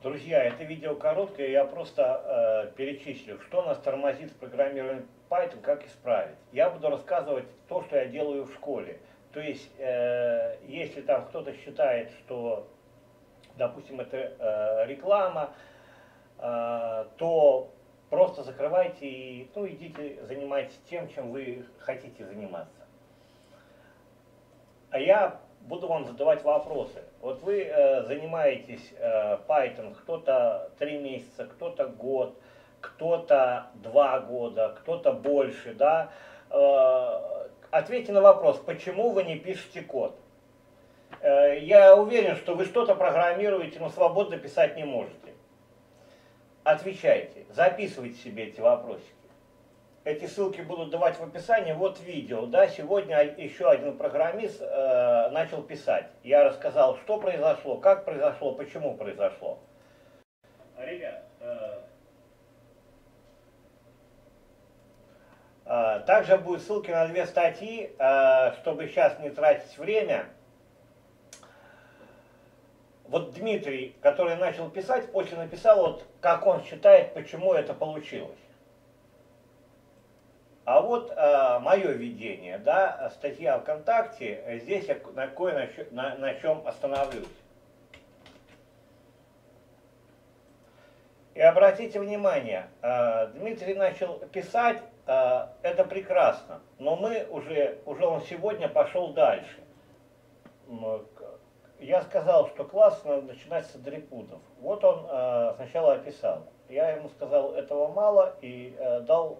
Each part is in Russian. Друзья, это видео короткое, я просто перечислю, что нас тормозит в программировании Python, как исправить. Я буду рассказывать то, что я делаю в школе. То есть, если там кто-то считает, что, допустим, это реклама, то просто закрывайте и идите занимайтесь тем, чем вы хотите заниматься. А я буду вам задавать вопросы. Вот вы занимаетесь Python, кто-то 3 месяца, кто-то год, кто-то 2 года, кто-то больше, да? Ответьте на вопрос, почему вы не пишете код? Я уверен, что вы что-то программируете, но свободно писать не можете. Отвечайте, записывайте себе эти вопросики. Эти ссылки буду давать в описании, вот видео, да, сегодня еще один программист начал писать. Я рассказал, что произошло, как произошло, почему произошло. Ребят, также будут ссылки на 2 статьи, чтобы сейчас не тратить время. Вот Дмитрий, который начал писать, после написал, вот как он считает, почему это получилось. А вот мое видение, да, статья ВКонтакте, здесь я на чем остановлюсь. И обратите внимание, Дмитрий начал писать, это прекрасно, но мы уже он сегодня пошел дальше. Я сказал, что класс надо начинать с атрибутов. Вот он сначала описал. Я ему сказал, этого мало, и дал...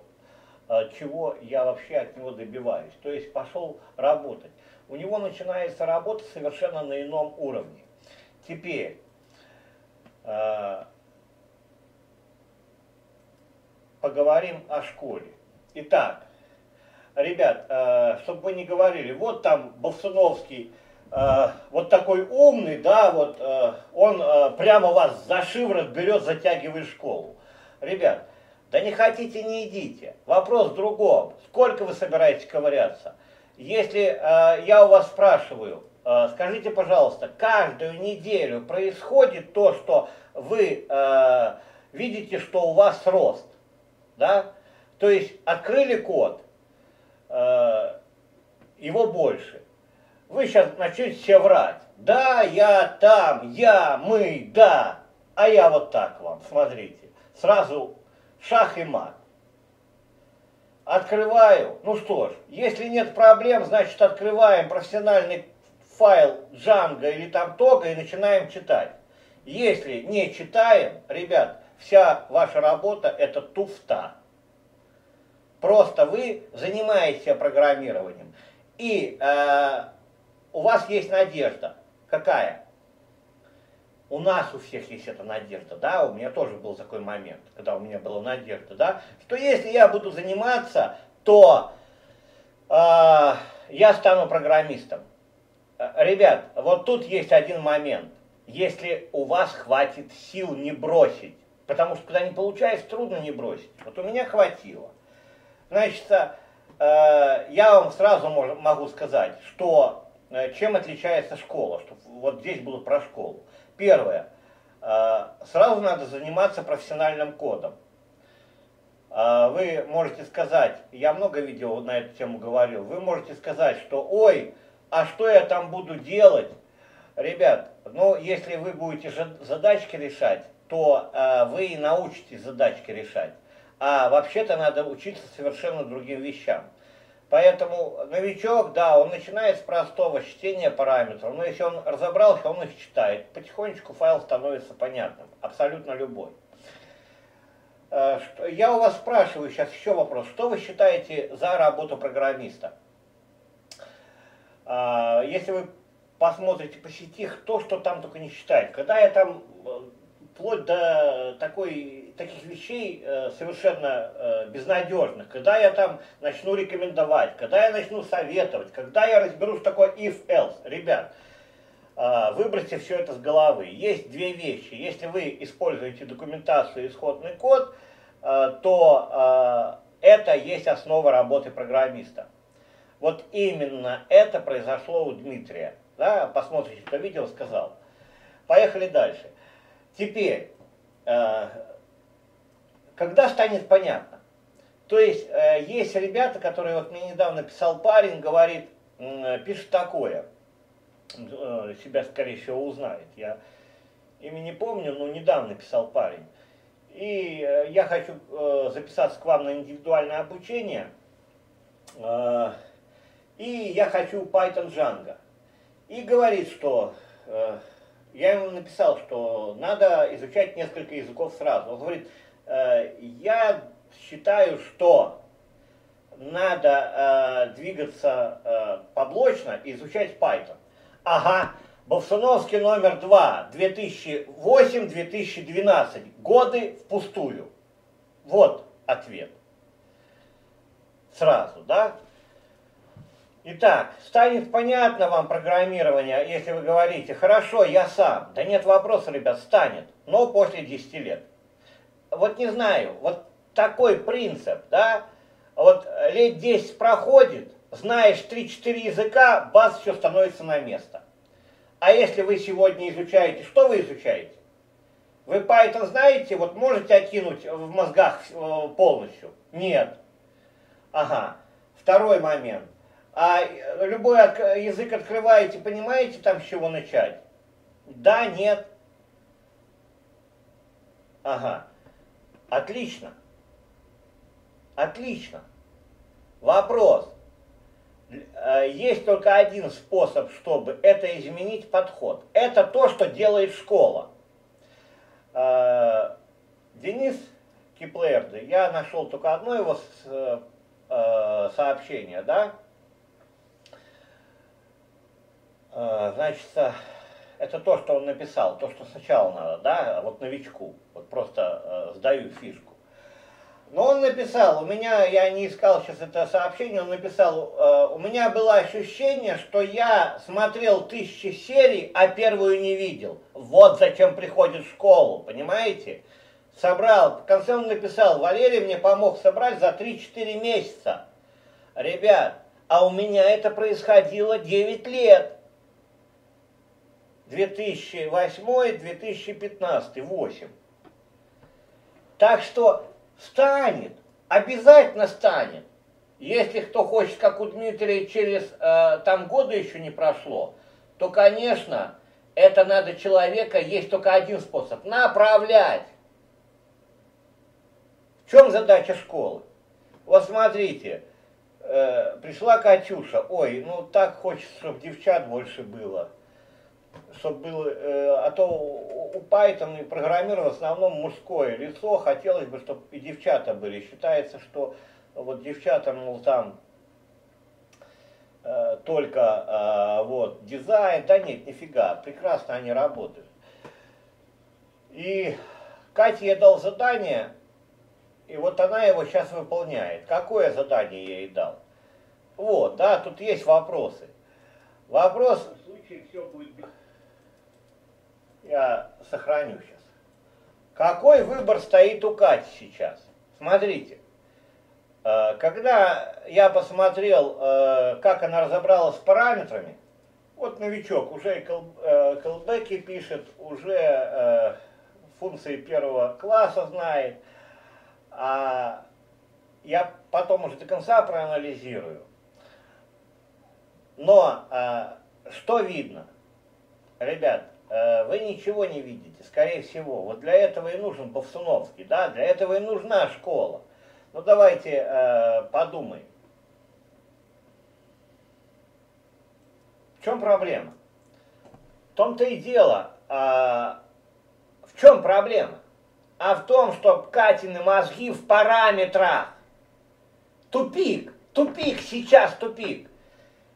чего я вообще от него добиваюсь. То есть пошел работать. У него начинается работа совершенно на ином уровне. Теперь поговорим о школе. Итак, ребят, чтобы вы не говорили, вот там Бовсуновский, вот такой умный, да, вот он прямо вас за шиворот берет, затягивает в школу. Ребят, да не хотите, не идите. Вопрос в другом. Сколько вы собираетесь ковыряться? Если я у вас спрашиваю, скажите, пожалуйста, каждую неделю происходит то, что вы видите, что у вас рост? Да? То есть открыли код, его больше. Вы сейчас начнете все врать. Да, я там, я, мы, да. А я вот так вам, смотрите. Сразу... шах и мат. Открываю. Ну что ж, если нет проблем, значит открываем профессиональный файл Django или там Toga и начинаем читать. Если не читаем, ребят, вся ваша работа это туфта. Просто вы занимаетесь программированием. И у вас есть надежда. Какая? У нас у всех есть эта надежда, да, у меня тоже был такой момент, когда у меня была надежда, да, что если я буду заниматься, то я стану программистом. Ребят, вот тут есть один момент, если у вас хватит сил не бросить, потому что когда не получается, трудно не бросить, вот у меня хватило. Значит, я вам сразу могу сказать, что чем отличается школа, что вот здесь было про школу. Первое. Сразу надо заниматься профессиональным кодом. Вы можете сказать, я много видео на эту тему говорил, вы можете сказать, что ой, а что я там буду делать? Ребят, ну если вы будете задачки решать, то вы и научитесь задачки решать. А вообще-то надо учиться совершенно другим вещам. Поэтому новичок, да, он начинает с простого чтения параметров, но если он разобрался, он их читает. Потихонечку файл становится понятным, абсолютно любой. Я у вас спрашиваю сейчас еще вопрос, что вы считаете за работу программиста? Если вы посмотрите по сети, кто что там только не считает. Когда я там вплоть до таких вещей совершенно безнадежных, когда я там начну рекомендовать, когда я начну советовать, когда я разберу, что такое if-else. Ребят, выбросьте все это с головы. Есть 2 вещи. Если вы используете документацию и исходный код, то это есть основа работы программиста. Вот именно это произошло у Дмитрия. Да? Посмотрите, что видео сказал. Поехали дальше. Теперь, когда станет понятно? То есть, есть ребята, которые, вот мне недавно писал парень, говорит, пишет такое, себя, скорее всего, узнает. Я имя не помню, но недавно писал парень. И я хочу записаться к вам на индивидуальное обучение. И я хочу Python Django. И говорит, что... Я ему написал, что надо изучать несколько языков сразу. Он говорит, я считаю, что надо двигаться поблочно и изучать Python. Ага, Бовсуновский номер 2, 2008-2012, годы впустую. Вот ответ. Сразу, да? Итак, станет понятно вам программирование, если вы говорите, хорошо, я сам. Да нет вопроса, ребят, станет, но после 10 лет. Вот не знаю, вот такой принцип, да, вот лет 10 проходит, знаешь 3-4 языка, бац, все становится на место. А если вы сегодня изучаете, что вы изучаете? Вы Python знаете, вот можете откинуть в мозгах полностью? Нет. Ага, второй момент. А любой язык открываете, понимаете, там с чего начать? Да, нет. Ага. Отлично. Отлично. Вопрос. Есть только один способ, чтобы это изменить подход. Это то, что делает школа. Денис Киплерды, я нашел только одно его сообщение, да? Значит, это то, что он написал, то, что сначала надо, да, вот новичку, вот просто сдаю фишку. Но он написал, у меня, я не искал сейчас это сообщение, он написал, у меня было ощущение, что я смотрел 1000 серий, а первую не видел. Вот зачем приходит в школу, понимаете? Собрал, в конце он написал, Валерий мне помог собрать за 3-4 месяца. Ребят, а у меня это происходило 9 лет. 2008-2015, 8. Так что станет, обязательно станет. Если кто хочет, как у Дмитрия, через там года еще не прошло, то, конечно, это надо человека, есть только один способ, направлять. В чем задача школы? Вот смотрите, пришла Катюша, ой, ну так хочется, чтобы девчат больше было. Чтобы было, а то у Python и программирования в основном мужское лицо, хотелось бы, чтобы и девчата были. Считается, что вот девчата, мол, там только вот дизайн, да нет, нифига, прекрасно они работают. И Кате я дал задание, и вот она его сейчас выполняет. Какое задание я ей дал? Вот, да, тут есть вопросы. Вопрос... В случае все будет... Я сохраню сейчас. Какой выбор стоит у Кати сейчас? Смотрите, когда я посмотрел, как она разобралась с параметрами, вот новичок уже колбеки пишет, уже функции первого класса знает, а я потом уже до конца проанализирую. Но что видно? Ребят, вы ничего не видите, скорее всего. Вот для этого и нужен Бовсуновский, да? Для этого и нужна школа. Ну давайте подумаем. В чем проблема? В том-то и дело. В чем проблема? А в том, что Катины мозги в параметрах. Тупик, тупик, сейчас тупик.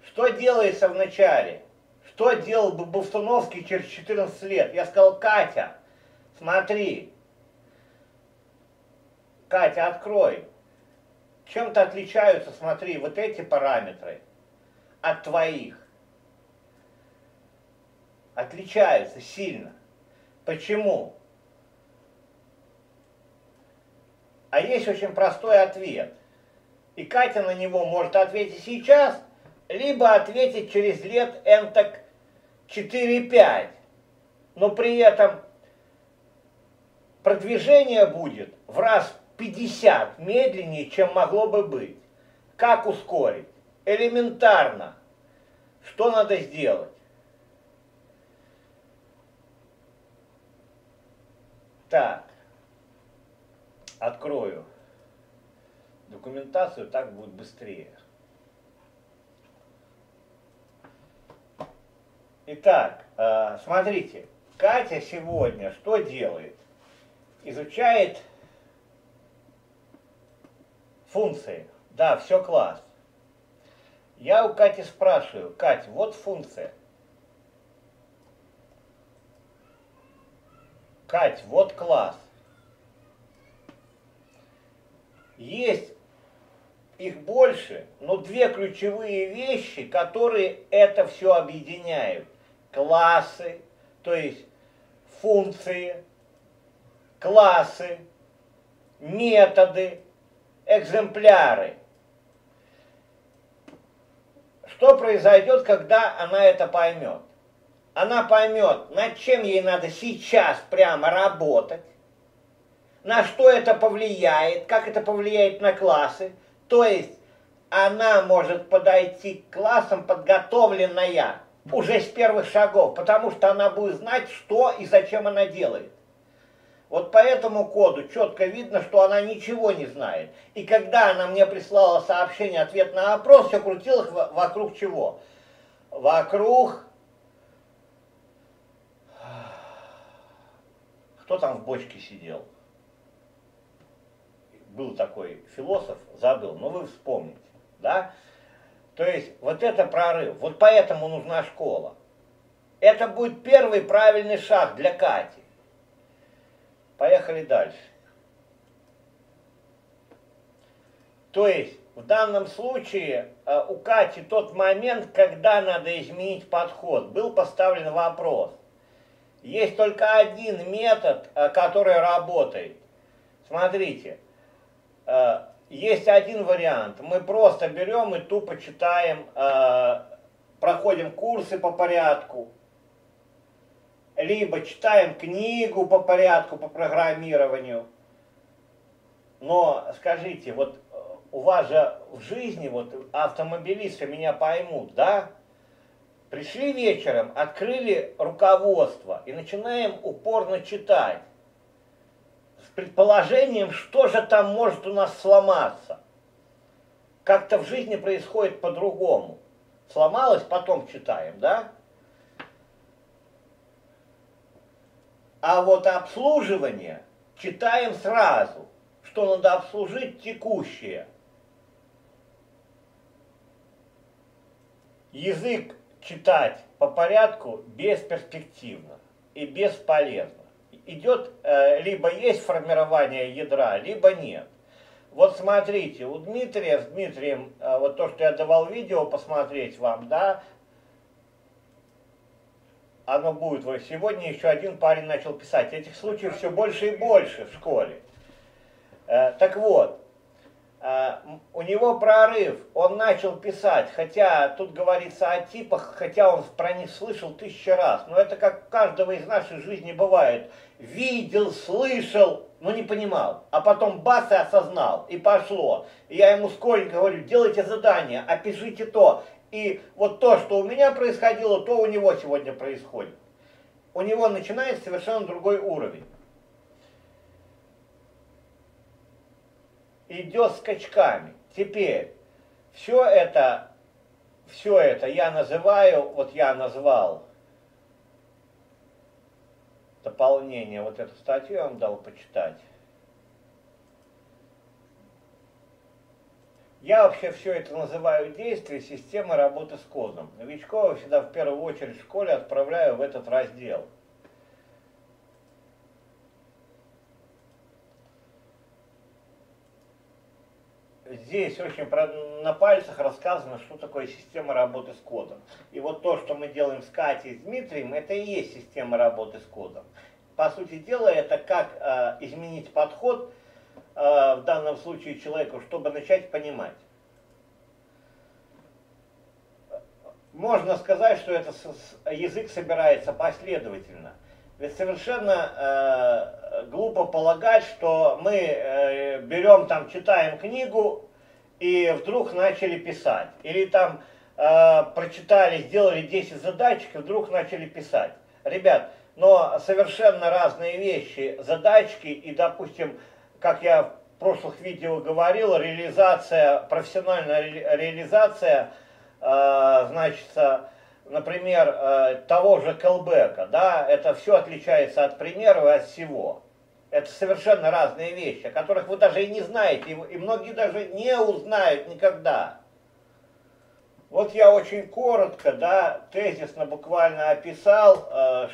Что делается в начале? Что делал бы Бовсуновский через 14 лет? Я сказал, Катя, смотри. Катя, открой. Чем-то отличаются, смотри, вот эти параметры от твоих. Отличаются сильно. Почему? А есть очень простой ответ. И Катя на него может ответить сейчас, либо ответить через лет энтак 4-5, но при этом продвижение будет в раз 50 медленнее, чем могло бы быть. Как ускорить? Элементарно. Что надо сделать? Так, открою документацию, так будет быстрее. Итак, смотрите, Катя сегодня что делает? Изучает функции. Да, все класс. Я у Кати спрашиваю: Кать, вот функция. Кать, вот класс. Есть их больше, но две ключевые вещи, которые это все объединяют. Классы, то есть функции, классы, методы, экземпляры. Что произойдет, когда она это поймет? Она поймет, над чем ей надо сейчас прямо работать, на что это повлияет, как это повлияет на классы. То есть она может подойти к классам подготовленная уже с первых шагов, потому что она будет знать, что и зачем она делает. Вот по этому коду четко видно, что она ничего не знает. И когда она мне прислала сообщение, ответ на опрос, все крутилось вокруг чего? Вокруг... Кто там в бочке сидел? Был такой философ, забыл, но вы вспомните, да? То есть вот это прорыв, вот поэтому нужна школа. Это будет первый правильный шаг для Кати. Поехали дальше. То есть в данном случае у Кати тот момент, когда надо изменить подход, был поставлен вопрос. Есть только один метод, который работает. Смотрите. Есть один вариант. Мы просто берем и тупо читаем, проходим курсы по порядку, либо читаем книгу по порядку, по программированию. Но скажите, вот у вас же в жизни, вот автомобилисты меня поймут, да? Пришли вечером, открыли руководство и начинаем упорно читать. С предположением, что же там может у нас сломаться. Как-то в жизни происходит по-другому. Сломалось, потом читаем, да? А вот обслуживание читаем сразу, что надо обслужить текущее. Язык читать по порядку бесперспективно и бесполезно. Идет, либо есть формирование ядра, либо нет. Вот смотрите, у Дмитрия, с Дмитрием, вот то, что я давал видео посмотреть вам, да, оно будет. Вот сегодня еще один парень начал писать. Этих случаев все больше и больше в школе. Так вот, у него прорыв, он начал писать, хотя тут говорится о типах, хотя он про них слышал 1000 раз, но это как у каждого из нашей жизни бывает. Видел, слышал, но не понимал, а потом бац и осознал, и пошло. И я ему сколько говорю: делайте задание, опишите то, и вот то, что у меня происходило, то у него сегодня происходит. У него начинается совершенно другой уровень. Идет скачками. Теперь все это я называю, вот я назвал дополнение, вот эту статью я вам дал почитать. Я вообще все это называю действия системы работы с кодом. Новичков всегда в первую очередь в школе отправляю в этот раздел. Здесь очень на пальцах рассказано, что такое система работы с кодом. И вот то, что мы делаем с Катей и Дмитрием, это и есть система работы с кодом. По сути дела, это как изменить подход, в данном случае человеку, чтобы начать понимать. Можно сказать, что это язык собирается последовательно. Ведь совершенно глупо глупо полагать, что мы берем там, читаем книгу и вдруг начали писать. Или там прочитали, сделали 10 задачек и вдруг начали писать. Ребят, но совершенно разные вещи, задачки и, допустим, как я в прошлых видео говорил, реализация, профессиональная реализация, значит, например, того же callback'а, да, это все отличается от примеров и от всего. Это совершенно разные вещи, о которых вы даже и не знаете, и многие даже не узнают никогда. Вот я очень коротко, да, тезисно буквально описал,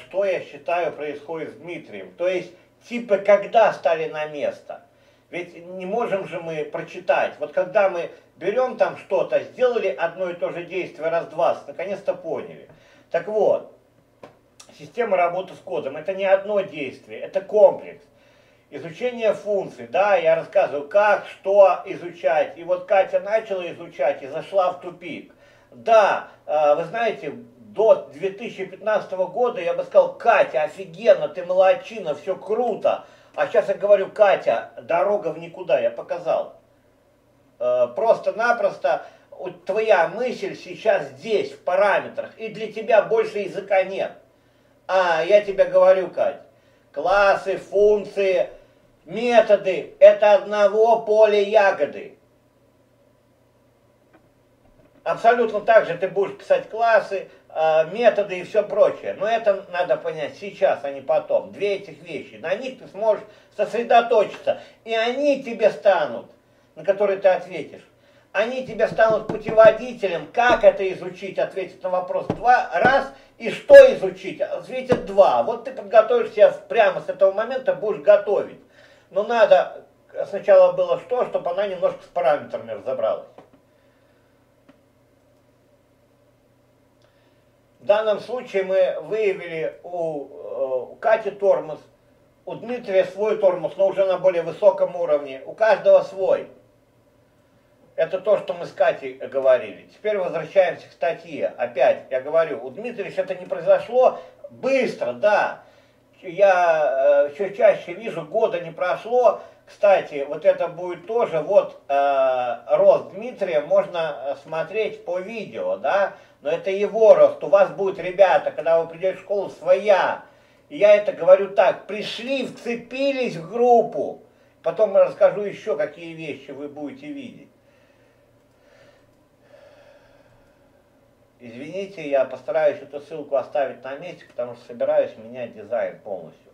что я считаю происходит с Дмитрием. То есть, типы когда стали на место. Ведь не можем же мы прочитать. Вот когда мы берем там что-то, сделали одно и то же действие раз 20, наконец-то поняли. Так вот, система работы с кодом, это не одно действие, это комплекс. Изучение функций, да, я рассказываю, как, что изучать. И вот Катя начала изучать и зашла в тупик. Да, вы знаете, до 2015 года я бы сказал, Катя, офигенно, ты молодчина, все круто. А сейчас я говорю, Катя, дорога в никуда, я показал. Просто-напросто твоя мысль сейчас здесь, в параметрах, и для тебя больше языка нет. А я тебе говорю, Катя, классы, функции, методы, это одного поля ягоды. Абсолютно так же ты будешь писать классы, методы и все прочее. Но это надо понять сейчас, а не потом. Две этих вещи. На них ты сможешь сосредоточиться. И они тебе станут, на которые ты ответишь. Они тебе станут путеводителем, как это изучить, ответить на вопрос два раз. И что изучить, ответит два. Вот ты подготовишься прямо с этого момента, будешь готовить. Но надо сначала было что, чтобы она немножко с параметрами разобралась. В данном случае мы выявили у Кати тормоз, у Дмитрия свой тормоз, но уже на более высоком уровне. У каждого свой. Это то, что мы с Катей говорили. Теперь возвращаемся к статье. Опять я говорю, у Дмитрия это не произошло быстро, да. Я все чаще вижу, года не прошло. Кстати, вот это будет тоже, вот рост Дмитрия можно смотреть по видео, да. Но это его рост. У вас будут, ребята, когда вы придете в школу, своя. И я это говорю так. Пришли, вцепились в группу. Потом я расскажу еще, какие вещи вы будете видеть. Извините, я постараюсь эту ссылку оставить на месте, потому что собираюсь менять дизайн полностью.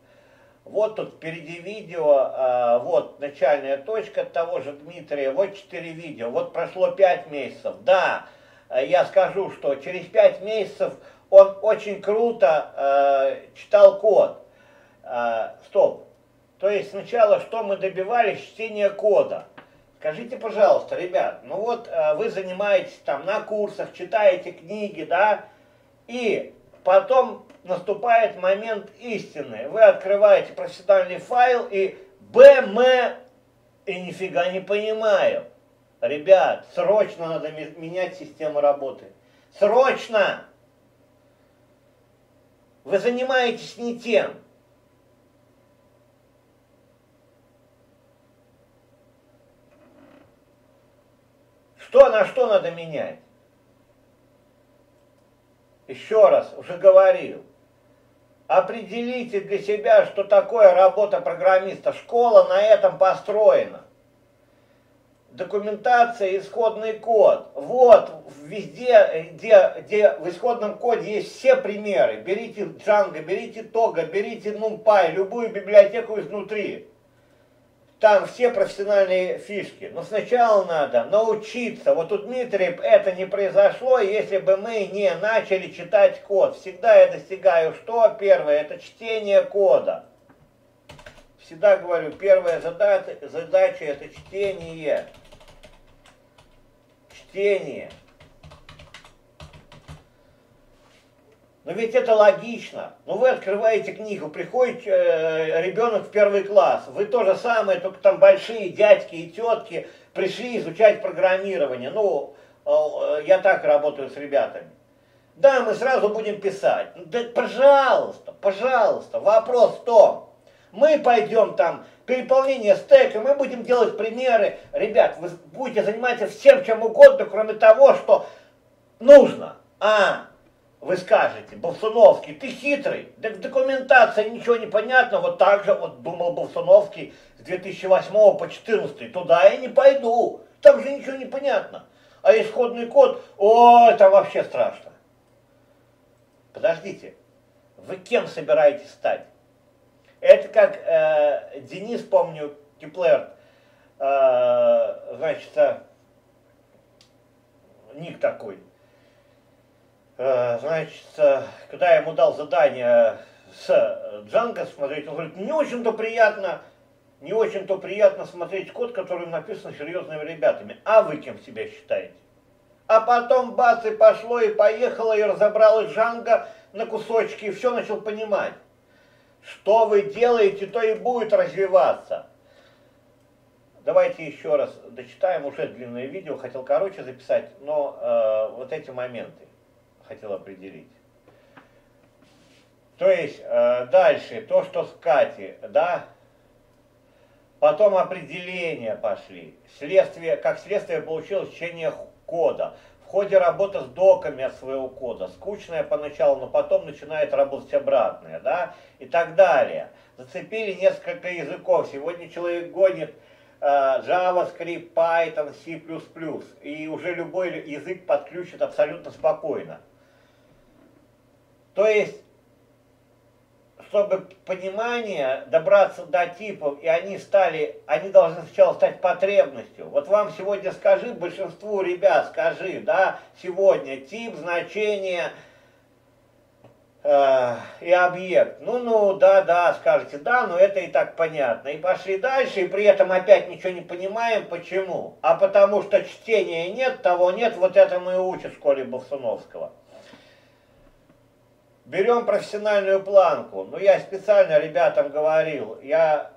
Вот тут впереди видео, вот начальная точка того же Дмитрия. Вот 4 видео. Вот прошло 5 месяцев. Да. Я скажу, что через 5 месяцев он очень круто читал код. Стоп. То есть сначала, что мы добивались, чтение кода. Скажите, пожалуйста, ребят, ну вот вы занимаетесь там на курсах, читаете книги, да, и потом наступает момент истины. Вы открываете профессиональный файл и БМ, и нифига не понимаю. Ребят, срочно надо менять систему работы. Срочно! Вы занимаетесь не тем. Что на что надо менять? Еще раз, уже говорил. Определите для себя, что такое работа программиста. Школа на этом построена. Документация, исходный код. Вот везде, где в исходном коде есть все примеры. Берите Django, берите Toga, берите NumPy, любую библиотеку изнутри. Там все профессиональные фишки. Но сначала надо научиться. Вот у Дмитрия это не произошло, если бы мы не начали читать код. Всегда я достигаю что? Первое, это чтение кода. Всегда говорю, первая задача это чтение. Чтение. Но ведь это логично. Но вы открываете книгу, приходит ребенок в первый класс. Вы то же самое, только там большие дядьки и тетки пришли изучать программирование. Ну, я так работаю с ребятами. Да, мы сразу будем писать. Да, пожалуйста, пожалуйста. Вопрос в том, Мы пойдем там переполнение стека, мы будем делать примеры. Ребят, вы будете заниматься всем, чем угодно, кроме того, что нужно. А вы скажете, Бовсуновский, ты хитрый, да в документации ничего не понятно. Вот так же вот думал Бовсуновский с 2008 по 2014, туда я не пойду, там же ничего не понятно. А исходный код, о, это вообще страшно. Подождите, вы кем собираетесь стать? Это как Денис, помню, Теплер, значит, ник такой. Значит, когда я ему дал задание с Django смотреть, он говорит, не очень-то приятно смотреть код, который написан серьезными ребятами. А вы кем себя считаете? А потом бац, и пошло, и поехало, и разобралось Django на кусочки, и все начал понимать. Что вы делаете, то и будет развиваться. Давайте еще раз дочитаем, уже длинное видео, хотел короче записать, но вот эти моменты хотел определить. То есть дальше, то, что с Кати, да, потом определения пошли, следствие, как следствие получилось учение кода. В ходе работы с доками от своего кода. Скучное поначалу, но потом начинает работать обратное, да, и так далее. Зацепили несколько языков. Сегодня человек гонит JavaScript, Python, C++. И уже любой язык подключит абсолютно спокойно. То есть, чтобы понимание добраться до типов, и они должны сначала стать потребностью. Вот вам сегодня скажи, большинству ребят скажи, да, сегодня тип, значение и объект. Ну, да, скажете, да, но это и так понятно. И пошли дальше, и при этом опять ничего не понимаем, почему. А потому что чтения нет, того нет, вот это мы и учат в школе Бовсуновского. Берем профессиональную планку. Ну, я специально ребятам говорил, я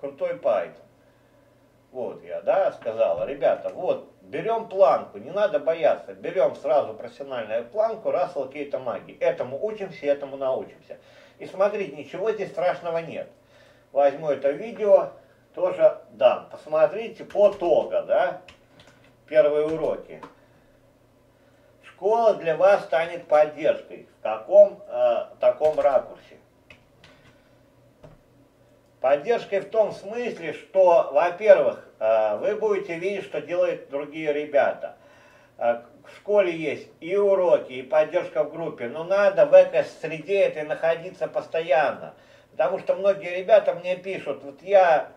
крутой Python. Вот я, да, сказала, ребята, вот, берем планку, не надо бояться, берем сразу профессиональную планку, Russell, Кейта, Маги. Этому учимся, этому научимся. И смотрите, ничего здесь страшного нет. Возьму это видео. Тоже дам. Посмотрите по Toga, да, первые уроки. Школа для вас станет поддержкой в таком ракурсе. Поддержкой в том смысле, что, во-первых, вы будете видеть, что делают другие ребята. В школе есть и уроки, и поддержка в группе, но надо в эко-среде этой находиться постоянно. Потому что многие ребята мне пишут, вот я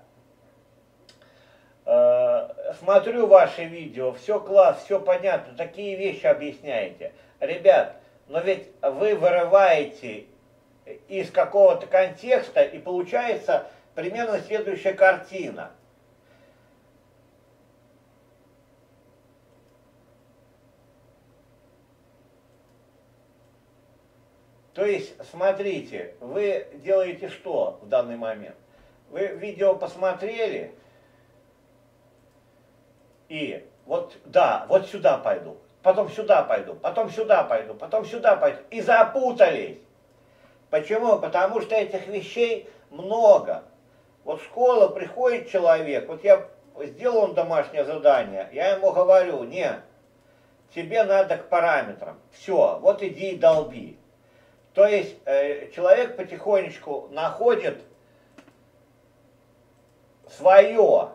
смотрю ваши видео, все класс, все понятно, такие вещи объясняете. Ребят, но ведь вы вырываете из какого-то контекста, и получается примерно следующая картина. То есть, смотрите, вы делаете что в данный момент? Вы видео посмотрели... И вот, да, вот сюда пойду, потом сюда пойду, потом сюда пойду, потом сюда пойду. И запутались. Почему? Потому что этих вещей много. Вот в школу приходит человек, вот я сделал домашнее задание, я ему говорю, нет, тебе надо к параметрам. Все, вот иди и долби. То есть человек потихонечку находит свое.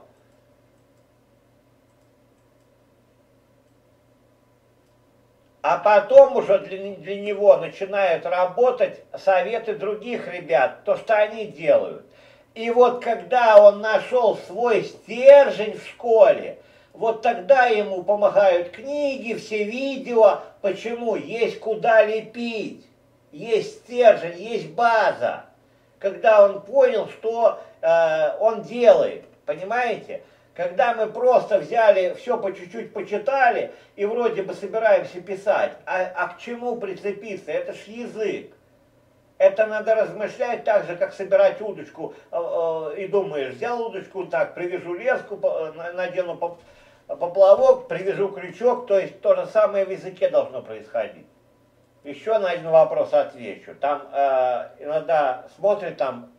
А потом уже для него начинают работать советы других ребят, то, что они делают. И вот когда он нашел свой стержень в школе, вот тогда ему помогают книги, все видео. Почему? Есть куда лепить, есть стержень, есть база. Когда он понял, что он делает, понимаете? Когда мы просто взяли, все по чуть-чуть почитали, и вроде бы собираемся писать, а к чему прицепиться? Это ж язык. Это надо размышлять так же, как собирать удочку. И думаешь, взял удочку, так, привяжу леску, надену поплавок, привяжу крючок, то есть то же самое в языке должно происходить. Еще на один вопрос отвечу. Там иногда смотрит там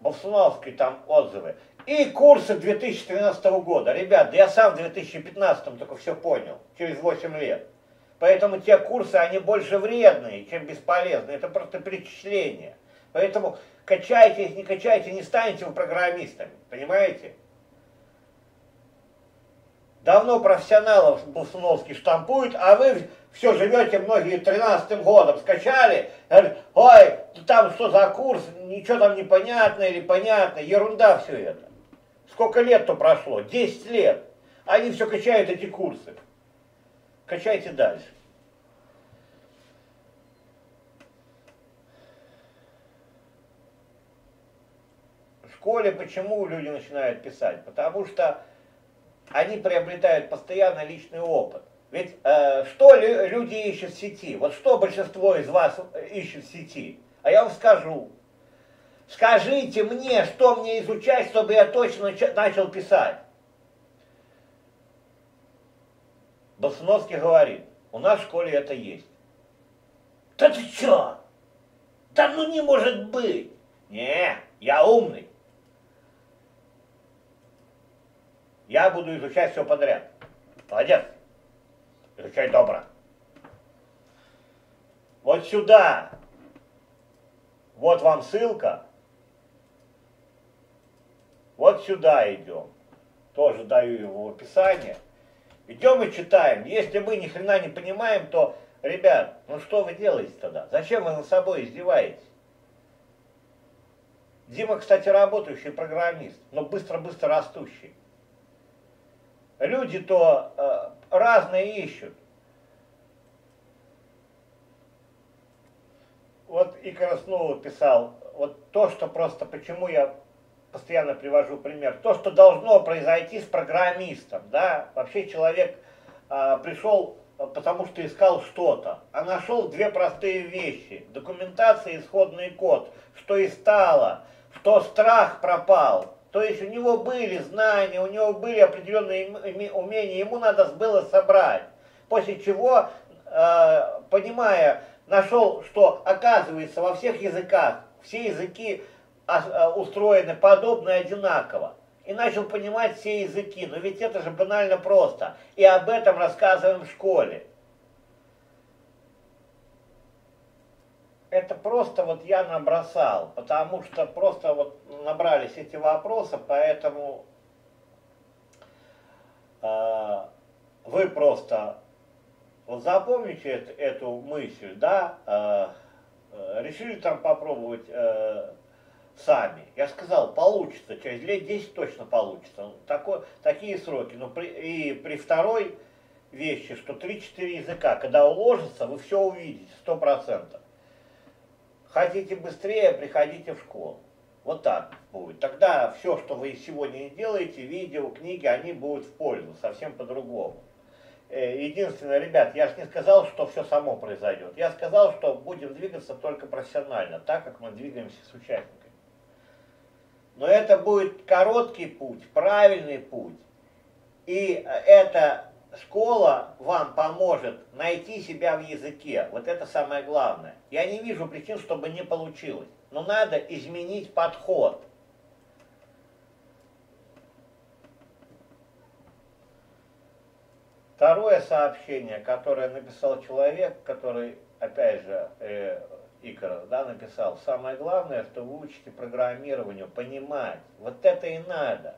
Бовсуновский, там отзывы. И курсы 2013 года. Ребята, я сам в 2015 только все понял, через 8 лет. Поэтому те курсы, они больше вредные, чем бесполезные. Это просто перечисление. Поэтому качайте их, не качайте, не станете вы программистами. Понимаете? Давно профессионалов Бовсуновский штампует, а вы все живете многие 13-м годом. Скачали, ой, там что за курс, ничего там непонятно или понятно, ерунда все это. Сколько лет-то прошло? 10 лет. Они все качают эти курсы. Качайте дальше. В школе почему люди начинают писать? Потому что они приобретают постоянно личный опыт. Ведь что люди ищут в сети? Вот что большинство из вас ищет в сети? А я вам скажу. Скажите мне, что мне изучать, чтобы я точно начал писать. Бовсуновский говорит, у нас в школе это есть. Да ты чё? Да ну не может быть. Не, я умный. Я буду изучать все подряд. Молодец. Изучай добро. Вот сюда. Вот вам ссылка. Вот сюда идем. Тоже даю его в описании. Идем и читаем. Если мы ни хрена не понимаем, то, ребят, ну что вы делаете тогда? Зачем вы над собой издеваетесь? Дима, кстати, работающий программист, но быстро-быстро растущий. Люди то разные ищут. Вот и Краснова писал, вот то, что просто, почему я постоянно привожу пример, то, что должно произойти с программистом, да, вообще человек пришел, потому что искал что-то, а нашел две простые вещи, документация и исходный код, что и стало, что страх пропал. То есть у него были знания, у него были определенные умения, ему надо было собрать. После чего, понимая, нашел, что оказывается во всех языках, все языки устроены подобно и одинаково. И начал понимать все языки, но ведь это же банально просто. И об этом рассказываем в школе. Это просто вот я набросал, потому что просто вот набрались эти вопросы, поэтому вы просто вот запомните эту мысль, да, решили там попробовать сами. Я сказал, получится, через лет 10 точно получится. Такие сроки, но при второй вещи, что 3-4 языка, когда уложится, вы все увидите, 100%. Хотите быстрее, приходите в школу. Вот так будет. Тогда все, что вы сегодня делаете, видео, книги, они будут в пользу, совсем по-другому. Единственное, ребят, я же не сказал, что все само произойдет. Я сказал, что будем двигаться только профессионально, так как мы двигаемся с участниками. Но это будет короткий путь, правильный путь. И эта школа вам поможет найти себя в языке. Вот это самое главное. Я не вижу причин, чтобы не получилось. Но надо изменить подход. Второе сообщение, которое написал человек, который, опять же, Игорь, да, написал. Самое главное, что вы учите программированию, понимать. Вот это и надо.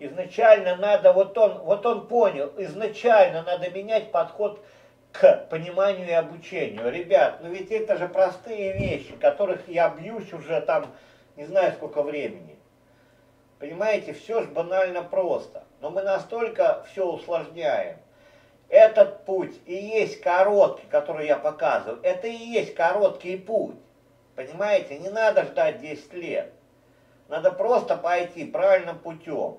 Изначально надо, вот он понял, изначально надо менять подход к пониманию и обучению. Ребят, ну ведь это же простые вещи, которых я бьюсь уже там не знаю сколько времени. Понимаете, все же банально просто. Но мы настолько все усложняем. Этот путь и есть короткий, который я показываю, это и есть короткий путь. Понимаете, не надо ждать 10 лет. Надо просто пойти правильным путем.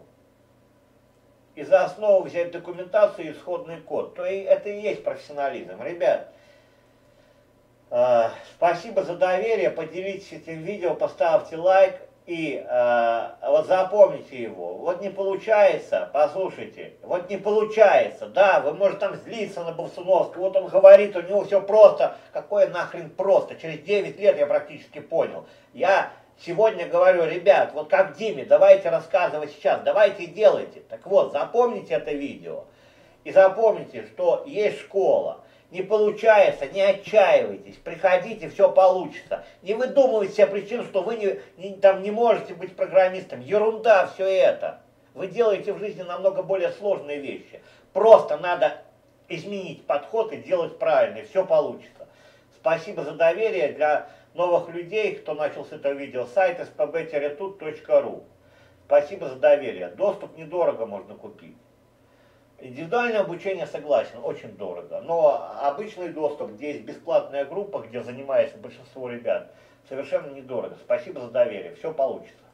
И за основу взять документацию и исходный код. То и это и есть профессионализм. Ребят, спасибо за доверие. Поделитесь этим видео, поставьте лайк. И вот запомните его, вот не получается, послушайте, вот не получается, да, вы можете там злиться на Бовсуновского, вот он говорит, у него все просто, какое нахрен просто, через 9 лет я практически понял. Я сегодня говорю, ребят, вот как Диме, давайте рассказывать сейчас, давайте делайте. Так вот, запомните это видео и запомните, что есть школа. Не получается, не отчаивайтесь, приходите, все получится. Не выдумывайте себе причин, что вы не можете быть программистом. Ерунда все это. Вы делаете в жизни намного более сложные вещи. Просто надо изменить подход и делать правильно, и все получится. Спасибо за доверие для новых людей, кто начал с этого видео. Сайт spb-tut.ru. Спасибо за доверие. Доступ недорого можно купить. Индивидуальное обучение, согласен, очень дорого, но обычный доступ, где есть бесплатная группа, где занимается большинство ребят, совершенно недорого. Спасибо за доверие, все получится.